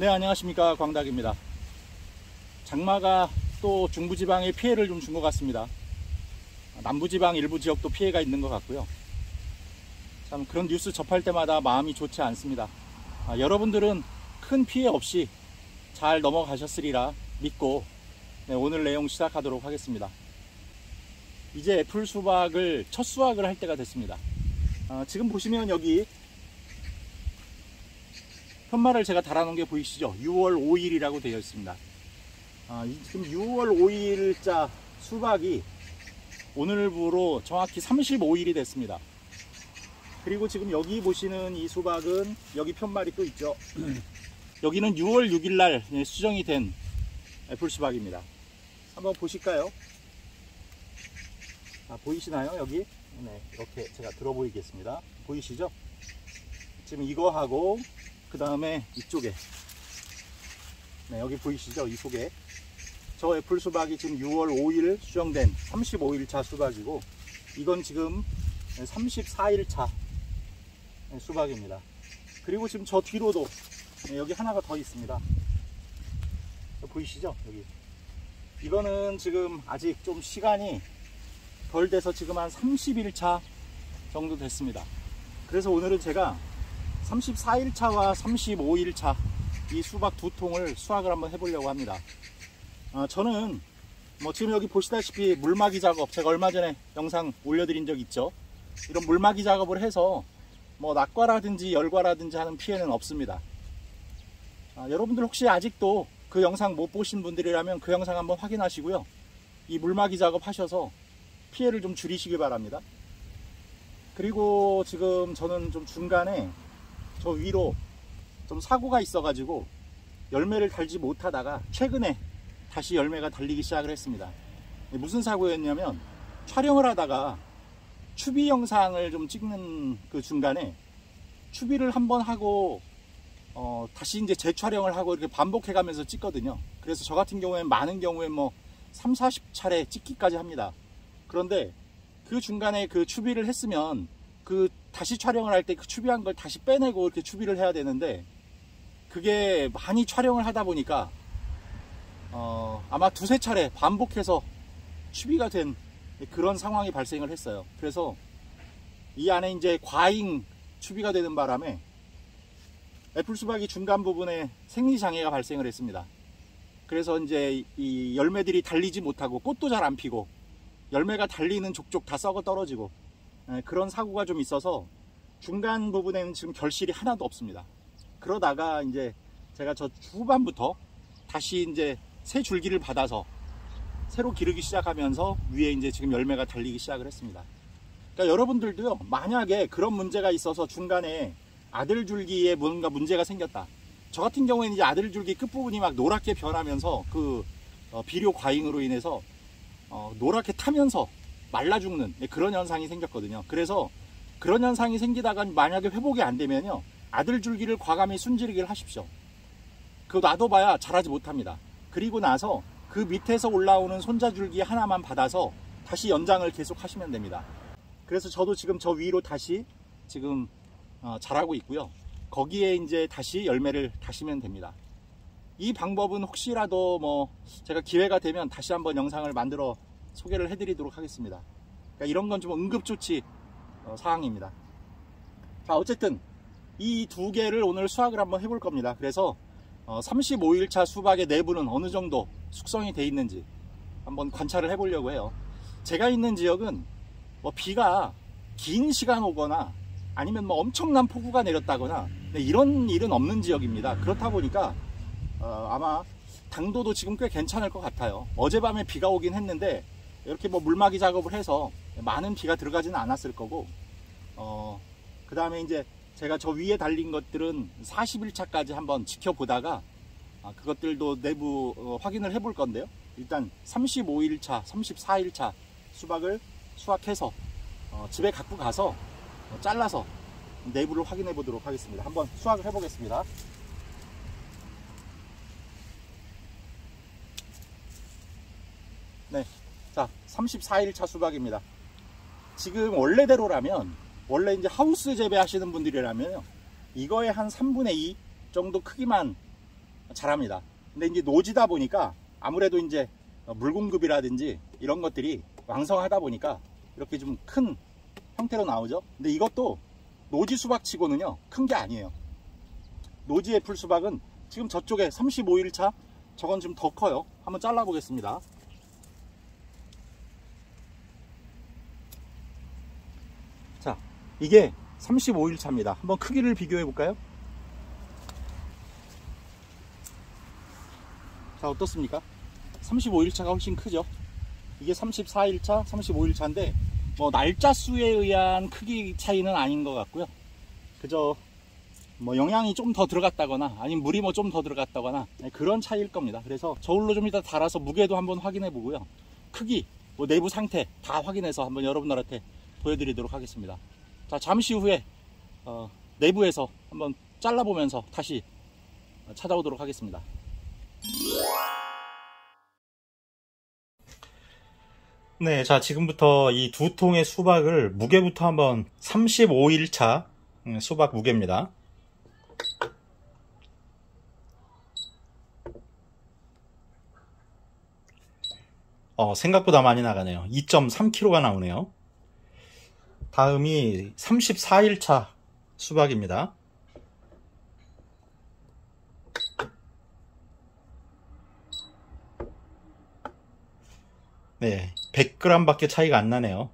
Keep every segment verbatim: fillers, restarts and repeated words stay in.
네, 안녕하십니까, 광닭입니다. 장마가 또 중부지방에 피해를 좀 준 것 같습니다. 남부지방 일부 지역도 피해가 있는 것 같고요. 참 그런 뉴스 접할 때마다 마음이 좋지 않습니다. 아, 여러분들은 큰 피해 없이 잘 넘어가셨으리라 믿고 네, 오늘 내용 시작하도록 하겠습니다. 이제 애플 수박을 첫 수확을 할 때가 됐습니다. 아, 지금 보시면 여기 편마를 제가 달아놓은 게 보이시죠? 유월 오일이라고 되어 있습니다. 아, 지금 유월 오일자 수박이 오늘부로 정확히 삼십오일이 됐습니다. 그리고 지금 여기 보시는 이 수박은 여기 편말이 또 있죠. 여기는 유월 육일날 수정이 된 애플 수박입니다. 한번 보실까요? 아, 보이시나요? 여기? 네, 이렇게 제가 들어 보이겠습니다. 보이시죠? 지금 이거하고 그 다음에 이쪽에 네, 여기 보이시죠? 이 속에 저 애플 수박이 지금 유월 오일 수정된 삼십오일차 수박이고, 이건 지금 삼십사일차 수박입니다. 그리고 지금 저 뒤로도 네, 여기 하나가 더 있습니다. 보이시죠? 여기 이거는 지금 아직 좀 시간이 덜 돼서 지금 한 삼십일차 정도 됐습니다. 그래서 오늘은 제가 삼십사일차와 삼십오일차 이 수박 두 통을 수확을 한번 해보려고 합니다. 아, 저는 뭐 지금 여기 보시다시피 물막이 작업, 제가 얼마 전에 영상 올려드린 적 있죠. 이런 물막이 작업을 해서 뭐 낙과라든지 열과라든지 하는 피해는 없습니다. 아, 여러분들 혹시 아직도 그 영상 못 보신 분들이라면 그 영상 한번 확인하시고요, 이 물막이 작업 하셔서 피해를 좀 줄이시기 바랍니다. 그리고 지금 저는 좀 중간에 저 위로 좀 사고가 있어가지고 열매를 달지 못하다가 최근에 다시 열매가 달리기 시작을 했습니다. 무슨 사고였냐면, 촬영을 하다가 추비 영상을 좀 찍는 그 중간에 추비를 한번 하고 어 다시 이제 재촬영을 하고 이렇게 반복해 가면서 찍거든요. 그래서 저 같은 경우에 많은 경우에 뭐 삼사십 차례 찍기까지 합니다. 그런데 그 중간에 그 추비를 했으면 그 다시 촬영을 할 때 그 추비한 걸 다시 빼내고 이렇게 추비를 해야 되는데, 그게 많이 촬영을 하다 보니까 어, 아마 두세 차례 반복해서 추비가 된 그런 상황이 발생을 했어요. 그래서 이 안에 이제 과잉 추비가 되는 바람에 애플 수박이 중간 부분에 생리 장애가 발생을 했습니다. 그래서 이제 이 열매들이 달리지 못하고 꽃도 잘 안 피고 열매가 달리는 족족 다 썩어 떨어지고 그런 사고가 좀 있어서 중간 부분에는 지금 결실이 하나도 없습니다. 그러다가 이제 제가 저 후반부터 다시 이제 새 줄기를 받아서 새로 기르기 시작하면서 위에 이제 지금 열매가 달리기 시작을 했습니다. 그러니까 여러분들도요, 만약에 그런 문제가 있어서 중간에 아들 줄기에 뭔가 문제가 생겼다, 저 같은 경우에는 이제 아들 줄기 끝부분이 막 노랗게 변하면서 그 비료 과잉으로 인해서 노랗게 타면서 말라 죽는 그런 현상이 생겼거든요. 그래서 그런 현상이 생기다가 만약에 회복이 안 되면요, 아들 줄기를 과감히 순지르기를 하십시오. 그거 놔둬봐야 자라지 못합니다. 그리고 나서 그 밑에서 올라오는 손자줄기 하나만 받아서 다시 연장을 계속 하시면 됩니다. 그래서 저도 지금 저 위로 다시 지금 어, 자라고 있고요, 거기에 이제 다시 열매를 다시면 됩니다. 이 방법은 혹시라도 뭐 제가 기회가 되면 다시 한번 영상을 만들어 소개를 해드리도록 하겠습니다. 그러니까 이런 건 좀 응급조치 어, 사항입니다. 자, 어쨌든 이 두 개를 오늘 수확을 한번 해볼 겁니다. 그래서 어, 삼십오일차 수박의 내부는 어느 정도 숙성이 돼 있는지 한번 관찰을 해보려고 해요. 제가 있는 지역은 뭐 비가 긴 시간 오거나 아니면 뭐 엄청난 폭우가 내렸다거나 이런 일은 없는 지역입니다. 그렇다 보니까 어, 아마 당도도 지금 꽤 괜찮을 것 같아요. 어젯밤에 비가 오긴 했는데 이렇게 뭐 물막이 작업을 해서 많은 비가 들어가지는 않았을 거고, 어, 그 다음에 이제 제가 저 위에 달린 것들은 사십일차까지 한번 지켜보다가 아, 그것들도 내부 어, 확인을 해볼 건데요, 일단 삼십오일차, 삼십사일차 수박을 수확해서 어, 집에 갖고 가서 어, 잘라서 내부를 확인해 보도록 하겠습니다. 한번 수확을 해 보겠습니다. 네, 자, 삼십사일차 수박입니다. 지금 원래대로라면, 원래 이제 하우스 재배하시는 분들이라면요, 이거의 한 삼분의 이 정도 크기만 자랍니다. 근데 이제 노지다 보니까 아무래도 이제 물 공급이라든지 이런 것들이 왕성하다 보니까 이렇게 좀 큰 형태로 나오죠. 근데 이것도 노지 수박치고는요 큰 게 아니에요. 노지 애플 수박은 지금 저쪽에 삼십오 일차, 저건 좀 더 커요. 한번 잘라 보겠습니다. 자, 이게 삼십오 일차입니다 한번 크기를 비교해 볼까요? 자, 어떻습니까? 삼십오 일차가 훨씬 크죠. 이게 삼십사 일차, 삼십오 일차인데 뭐 날짜 수에 의한 크기 차이는 아닌 것 같고요. 그저 뭐 영양이 좀 더 들어갔다거나 아니면 물이 뭐 좀 더 들어갔다거나 그런 차이일 겁니다. 그래서 저울로 좀 이따 달아서 무게도 한번 확인해 보고요, 크기, 뭐 내부 상태 다 확인해서 한번 여러분들한테 보여드리도록 하겠습니다. 자, 잠시 후에 어, 내부에서 한번 잘라보면서 다시 찾아오도록 하겠습니다. 네, 자, 지금부터 이 두 통의 수박을 무게부터 한번, 삼십오 일차 수박 무게입니다. 어, 생각보다 많이 나가네요. 이 점 삼 킬로그램가 나오네요. 다음이 삼십사 일차 수박입니다. 네, 백 그램 밖에 차이가 안 나네요.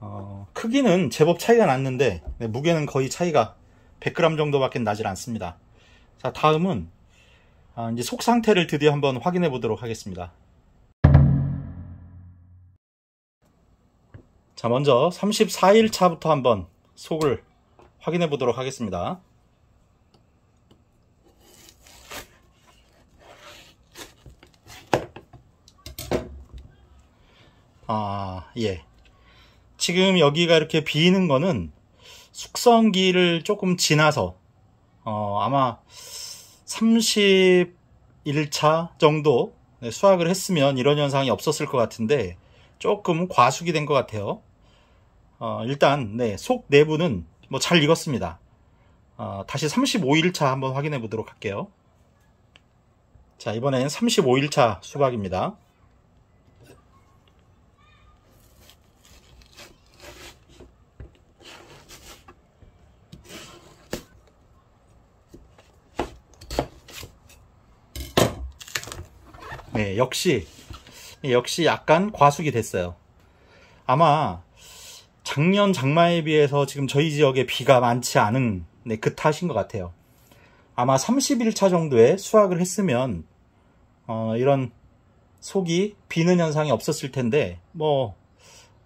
어, 크기는 제법 차이가 났는데, 네, 무게는 거의 차이가 백 그램 정도 밖에 나질 않습니다. 자, 다음은 아, 이제 속 상태를 드디어 한번 확인해 보도록 하겠습니다. 자, 먼저 삼십사 일차부터 한번 속을 확인해 보도록 하겠습니다. 아, 예. 지금 여기가 이렇게 비는 거는 숙성기를 조금 지나서, 어, 아마 삼십일 차 정도 수확을 했으면 이런 현상이 없었을 것 같은데, 조금 과숙이 된 것 같아요. 어, 일단, 네, 속 내부는 뭐 잘 익었습니다. 어, 다시 삼십오 일차 한번 확인해 보도록 할게요. 자, 이번엔 삼십오 일차 수박입니다. 네, 역시 역시 약간 과숙이 됐어요. 아마 작년 장마에 비해서 지금 저희 지역에 비가 많지 않은, 네, 그 탓인 것 같아요. 아마 삼십일 차 정도에 수확을 했으면 어, 이런 속이 비는 현상이 없었을 텐데, 뭐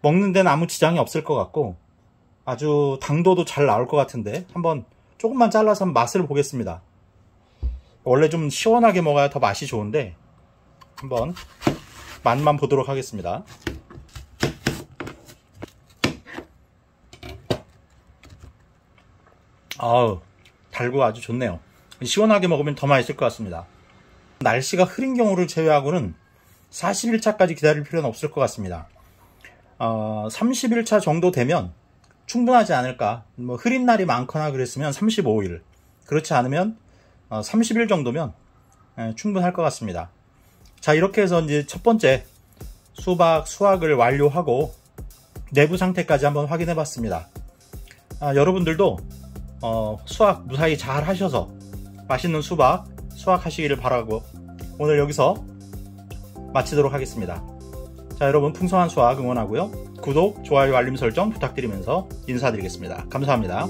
먹는 데는 아무 지장이 없을 것 같고 아주 당도도 잘 나올 것 같은데, 한번 조금만 잘라서 맛을 보겠습니다. 원래 좀 시원하게 먹어야 더 맛이 좋은데 한번 맛만 보도록 하겠습니다. 아우, 달고 아주 좋네요. 시원하게 먹으면 더 맛있을 것 같습니다. 날씨가 흐린 경우를 제외하고는 사십 일차까지 기다릴 필요는 없을 것 같습니다. 어, 삼십 일차 정도 되면 충분하지 않을까. 뭐 흐린 날이 많거나 그랬으면 삼십오 일, 그렇지 않으면 어, 삼십 일 정도면 예, 충분할 것 같습니다. 자, 이렇게 해서 이제 첫 번째 수박 수확을 완료하고 내부 상태까지 한번 확인해 봤습니다. 아, 여러분들도 어, 수확 무사히 잘 하셔서 맛있는 수박 수확하시기를 바라고 오늘 여기서 마치도록 하겠습니다. 자, 여러분 풍성한 수확 응원하고요. 구독, 좋아요, 알림 설정 부탁드리면서 인사드리겠습니다. 감사합니다.